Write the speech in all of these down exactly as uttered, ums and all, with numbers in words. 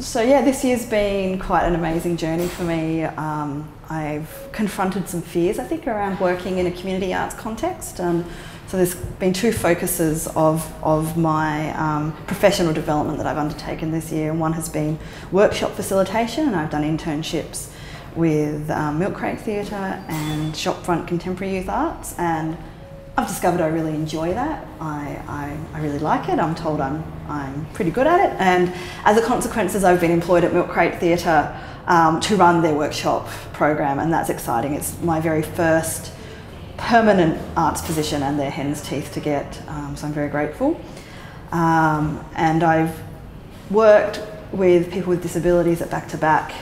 So yeah, this year's been quite an amazing journey for me. Um, I've confronted some fears, I think, around working in a community arts context. Um, so there's been two focuses of, of my um, professional development that I've undertaken this year. One has been workshop facilitation, and I've done internships with um, Milk Crate Theatre and Shopfront Contemporary Youth Arts, and I've discovered I really enjoy that. I, I, I really like it. I'm told I'm, I'm pretty good at it, and as a consequence, I've been employed at Milk Crate Theatre um, to run their workshop program, and that's exciting. It's my very first permanent arts position, and they're hen's teeth to get, um, so I'm very grateful. Um, and I've worked with people with disabilities at Back to Back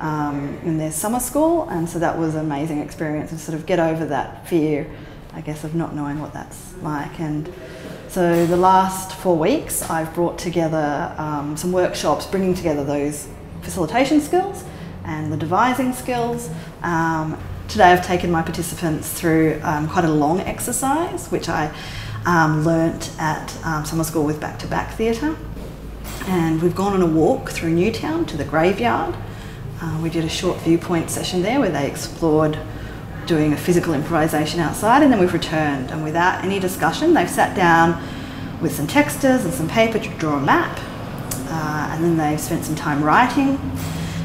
um, in their summer school, and so that was an amazing experience to sort of get over that fear, I guess, of not knowing what that's like. And so the last four weeks I've brought together um, some workshops bringing together those facilitation skills and the devising skills. Um, today I've taken my participants through um, quite a long exercise which I um, learnt at um, summer school with Back to Back Theatre, and we've gone on a walk through Newtown to the graveyard. Uh, we did a short viewpoint session there where they explored doing a physical improvisation outside, and then we've returned, and without any discussion they've sat down with some textures and some paper to draw a map, uh, and then they've spent some time writing,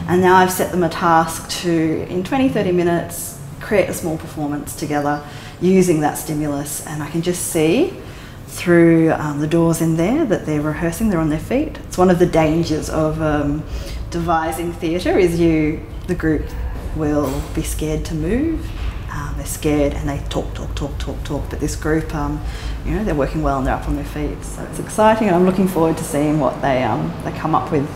and now I've set them a task to, in twenty to thirty minutes, create a small performance together using that stimulus. And I can just see through um, the doors in there that they're rehearsing, they're on their feet. It's one of the dangers of um, devising theatre is you, the group, will be scared to move. Um, they're scared and they talk, talk, talk, talk, talk. But this group, um, you know, they're working well and they're up on their feet. So it's exciting, and I'm looking forward to seeing what they um, they come up with.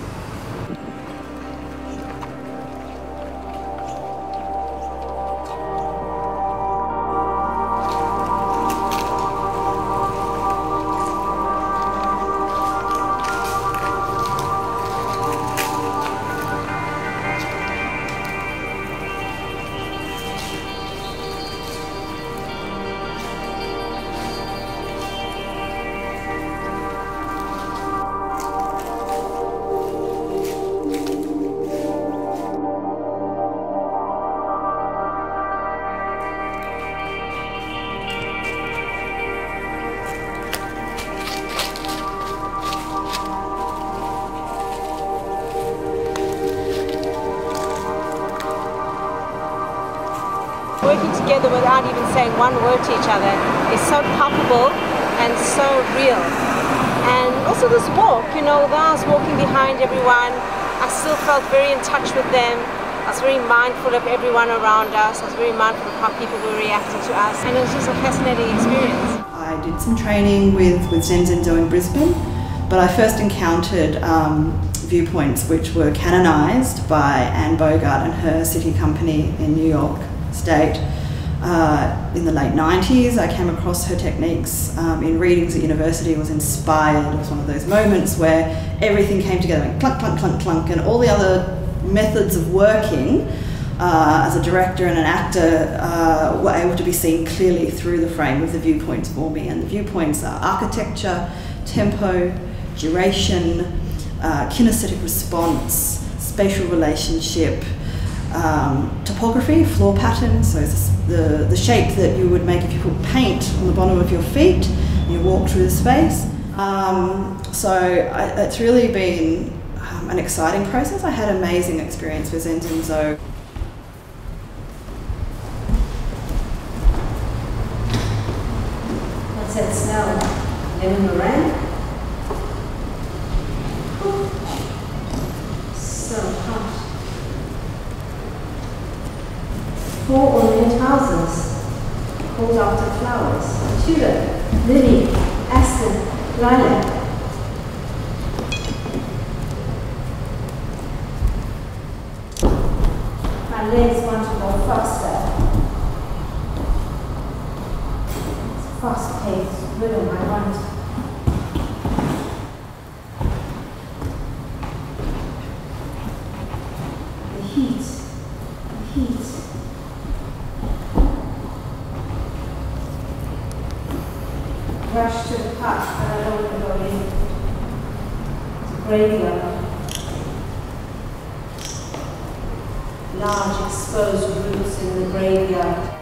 Working together without even saying one word to each other is so palpable and so real. And also this walk, you know, while I was walking behind everyone, I still felt very in touch with them. I was very mindful of everyone around us. I was very mindful of how people were reacting to us. And it was just a fascinating experience. I did some training with, with Zen Zen Do in Brisbane, but I first encountered um, Viewpoints, which were canonised by Anne Bogart and her City Company in New York State uh, in the late nineties. I came across her techniques um, in readings at university, was inspired. It was one of those moments where everything came together and clunk, clunk, clunk, clunk, and all the other methods of working uh, as a director and an actor uh, were able to be seen clearly through the frame of the viewpoints for me. And the viewpoints are architecture, tempo, duration, uh, kinesthetic response, spatial relationship, Um, topography, floor patterns, so the, the shape that you would make if you put paint on the bottom of your feet and you walk through the space. Um, so I, it's really been um, an exciting process. I had an amazing experience with Zen Zen Do. What's that smell? Lemon meringue? Four ornate houses, called after flowers, tulip, lily, aspen, lilac. My legs want to go faster. It's fast paced rhythm I want. Rush to the park, but I don't want to go in. It's a graveyard. large exposed roots in the graveyard.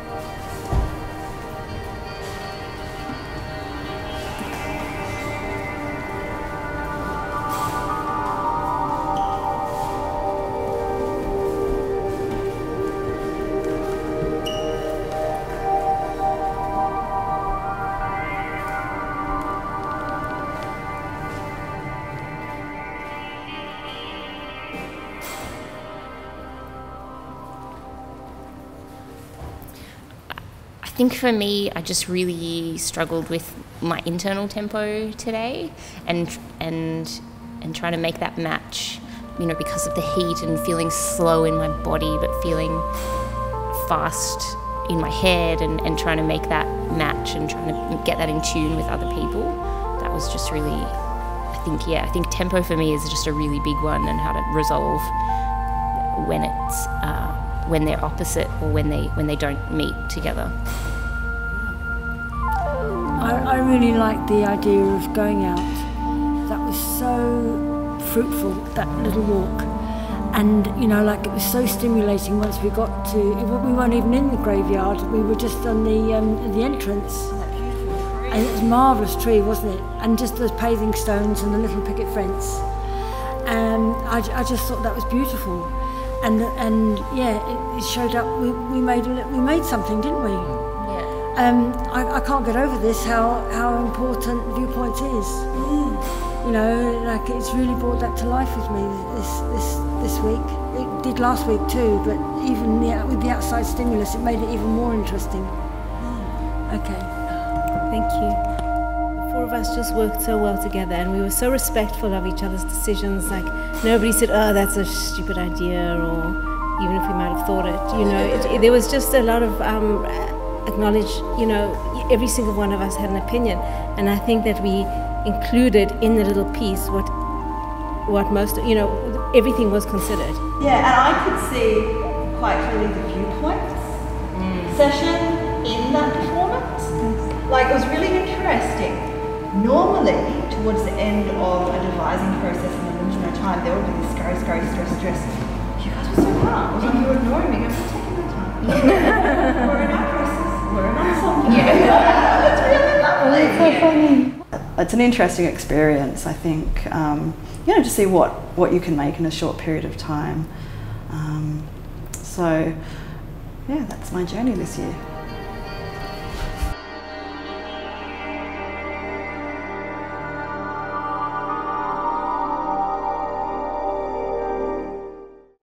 I think for me, I just really struggled with my internal tempo today, and and and trying to make that match, you know, because of the heat and feeling slow in my body, but feeling fast in my head, and, and trying to make that match and trying to get that in tune with other people. That was just really, I think, yeah, I think tempo for me is just a really big one, and how to resolve when it's. Uh, when they're opposite, or when they when they don't meet together. I, I really liked the idea of going out. That was so fruitful, that little walk. And, you know, like, it was so stimulating once we got to, we weren't even in the graveyard, we were just on the, um, the entrance. And it was a marvellous tree, wasn't it? And just the paving stones and the little picket fence. And I, I just thought that was beautiful. And, and yeah, it showed up. We, we made we made something, didn't we? Yeah. Um, I, I can't get over this. How how important Viewpoints is. Mm. You know, like, it's really brought that to life with me this this this week. It did last week too, but even the, with the outside stimulus, it made it even more interesting. Mm. Okay. Thank you. The four of us just worked so well together, and we were so respectful of each other's decisions. Like, nobody said, oh, that's a stupid idea, or even if we might have thought it, you know, it, it, there was just a lot of um, acknowledge, you know, every single one of us had an opinion. And I think that we included in the little piece what, what most, you know, everything was considered. Yeah, and I could see quite clearly the Viewpoints mm. session in that performance. Mm. Like, it was really interesting. Normally, towards the end of a devising process in the original time, there would be this scurry, scurry, stress, stress. You guys were so calm. It was like you were ignoring me. I was taking my time. We're in our process. We're in our song. Yeah. It's really lovely. It's so funny. It's an interesting experience, I think, um, you know, to see what, what you can make in a short period of time. Um, so, yeah, that's my journey this year.